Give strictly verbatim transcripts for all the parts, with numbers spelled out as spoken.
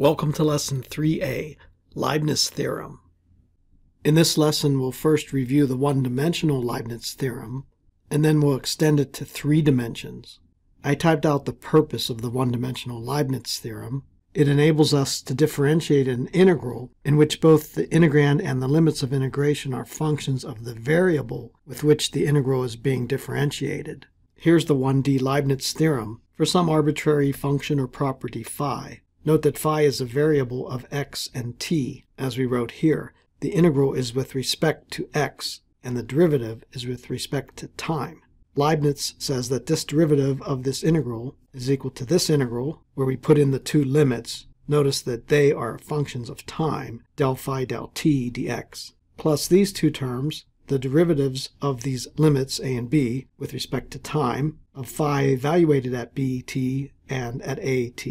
Welcome to Lesson three A, Leibniz Theorem. In this lesson, we'll first review the one-dimensional Leibniz Theorem, and then we'll extend it to three dimensions. I typed out the purpose of the one-dimensional Leibniz Theorem. It enables us to differentiate an integral in which both the integrand and the limits of integration are functions of the variable with which the integral is being differentiated. Here's the one D Leibniz Theorem for some arbitrary function or property phi. Note that phi is a variable of x and t, as we wrote here. The integral is with respect to x, and the derivative is with respect to time. Leibniz says that this derivative of this integral is equal to this integral, where we put in the two limits. Notice that they are functions of time, del phi del t dx, plus these two terms, the derivatives of these limits, a and b, with respect to time, of phi evaluated at bt and at at.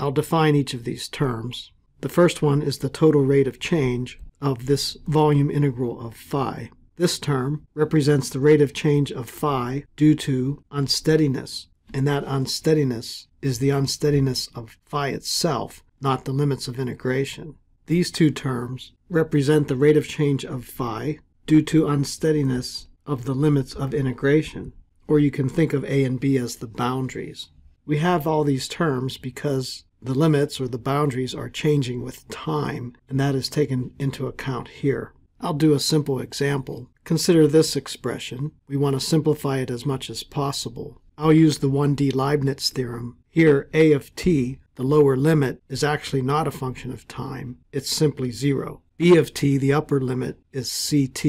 I'll define each of these terms. The first one is the total rate of change of this volume integral of phi. This term represents the rate of change of phi due to unsteadiness, and that unsteadiness is the unsteadiness of phi itself, not the limits of integration. These two terms represent the rate of change of phi due to unsteadiness of the limits of integration, or you can think of a and b as the boundaries. We have all these terms because the limits or the boundaries are changing with time, and that is taken into account here. I'll do a simple example. Consider this expression. We want to simplify it as much as possible. I'll use the one D Leibniz theorem. Here, a of t, the lower limit, is actually not a function of time. It's simply zero. b of t, the upper limit, is ct.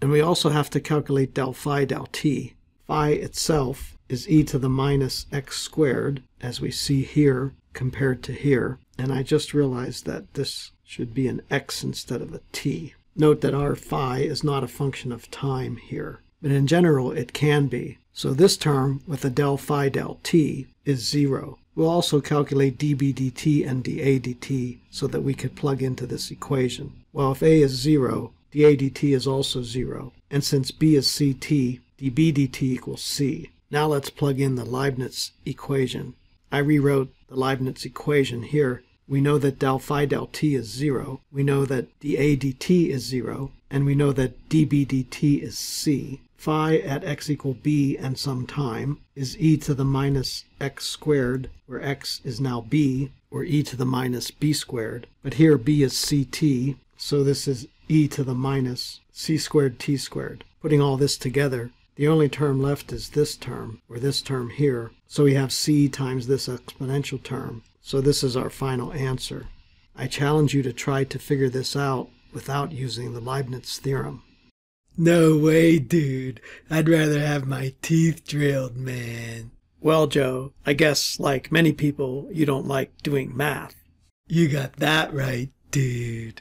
And we also have to calculate del phi del t. Phi itself is e to the minus x squared, as we see here, compared to here, and I just realized that this should be an x instead of a t. Note that our phi is not a function of time here, but in general it can be. So this term with a del phi del t is zero. We'll also calculate db dt and dA dt so that we could plug into this equation. Well, if a is zero, dA dt is also zero, and since b is ct, db dt equals c. Now let's plug in the Leibniz equation. I rewrote the Leibniz equation here. We know that del phi del t is zero. We know that dA dt is zero. And we know that dB dt is c. Phi at x equal b and some time is e to the minus x squared, where x is now b, or e to the minus b squared. But here b is ct, so this is e to the minus c squared t squared. Putting all this together, the only term left is this term, or this term here. So we have c times this exponential term. So this is our final answer. I challenge you to try to figure this out without using the Leibniz theorem. No way, dude. I'd rather have my teeth drilled, man. Well, Joe, I guess like many people, you don't like doing math. You got that right, dude.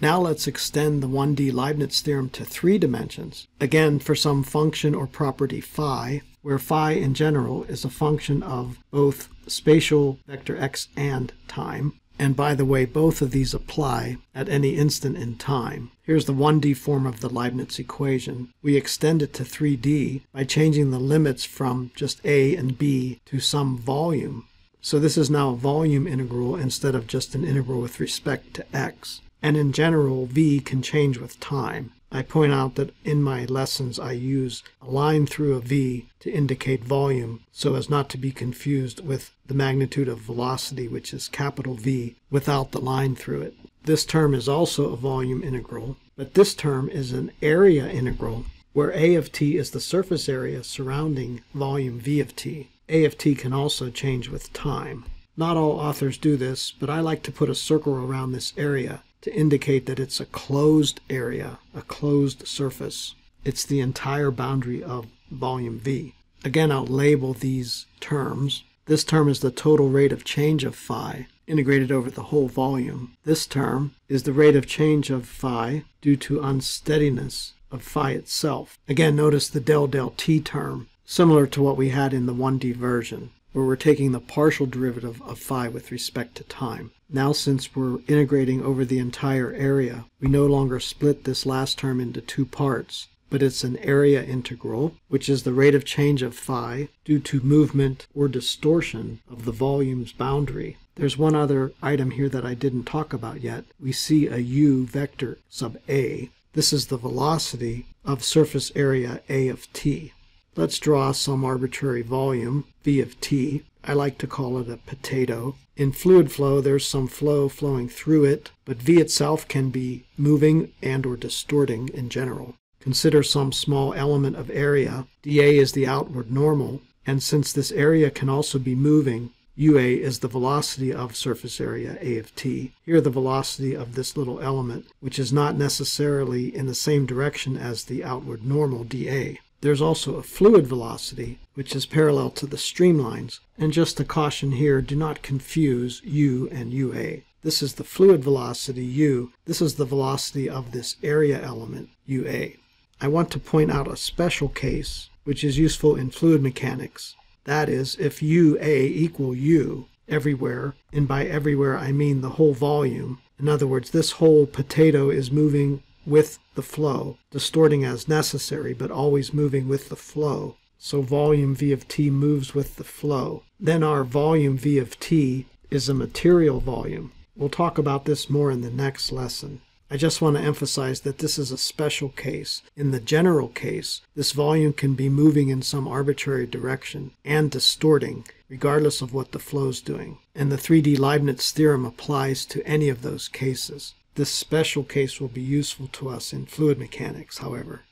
Now let's extend the one D Leibniz theorem to three dimensions, again for some function or property phi, where phi in general is a function of both spatial vector x and time. And by the way, both of these apply at any instant in time. Here's the one D form of the Leibniz equation. We extend it to three D by changing the limits from just a and b to some volume. So this is now a volume integral instead of just an integral with respect to x. And in general, v can change with time. I point out that in my lessons I use a line through a v to indicate volume so as not to be confused with the magnitude of velocity, which is capital V, without the line through it. This term is also a volume integral, but this term is an area integral where a of t is the surface area surrounding volume v of t. a of t can also change with time. Not all authors do this, but I like to put a circle around this area to indicate that it's a closed area, a closed surface. It's the entire boundary of volume V. Again, I'll label these terms. This term is the total rate of change of phi, integrated over the whole volume. This term is the rate of change of phi due to unsteadiness of phi itself. Again, notice the del del t term, similar to what we had in the one D version, where we're taking the partial derivative of phi with respect to time. Now, since we're integrating over the entire area, we no longer split this last term into two parts, but it's an area integral, which is the rate of change of phi due to movement or distortion of the volume's boundary. There's one other item here that I didn't talk about yet. We see a u vector sub a. This is the velocity of surface area A of t. Let's draw some arbitrary volume, V of t. I like to call it a potato. In fluid flow, there's some flow flowing through it, but V itself can be moving and or distorting in general. Consider some small element of area. dA is the outward normal, and since this area can also be moving, U A is the velocity of surface area A of t. Here the velocity of this little element, which is not necessarily in the same direction as the outward normal dA. There's also a fluid velocity, which is parallel to the streamlines. And just a caution here, do not confuse U and U A. This is the fluid velocity, U. This is the velocity of this area element, U A. I want to point out a special case, which is useful in fluid mechanics. That is, if U A equal U everywhere, and by everywhere I mean the whole volume. In other words, this whole potato is moving with the flow, distorting as necessary, but always moving with the flow. So volume V of t moves with the flow. Then our volume V of t is a material volume. We'll talk about this more in the next lesson. I just want to emphasize that this is a special case. In the general case, this volume can be moving in some arbitrary direction and distorting, regardless of what the flow's doing. And the three D Leibniz theorem applies to any of those cases. This special case will be useful to us in fluid mechanics, however.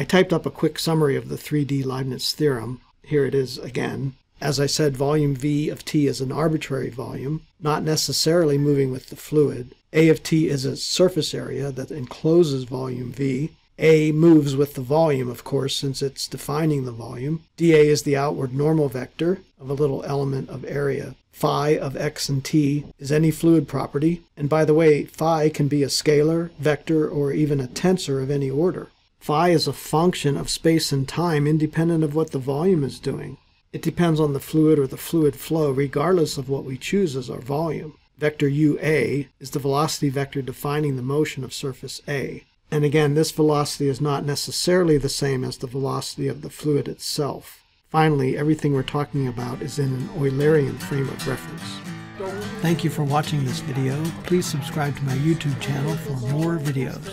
I typed up a quick summary of the three D Leibniz theorem. Here it is again. As I said, volume V of t is an arbitrary volume, not necessarily moving with the fluid. A of t is a surface area that encloses volume V. A moves with the volume, of course, since it's defining the volume. dA is the outward normal vector of a little element of area. Phi of x and t is any fluid property. And by the way, phi can be a scalar, vector, or even a tensor of any order. Phi is a function of space and time independent of what the volume is doing. It depends on the fluid or the fluid flow, regardless of what we choose as our volume. Vector U A is the velocity vector defining the motion of surface A. And again, this velocity is not necessarily the same as the velocity of the fluid itself. Finally, everything we're talking about is in an Eulerian frame of reference. Thank you for watching this video. Please subscribe to my YouTube channel for more videos.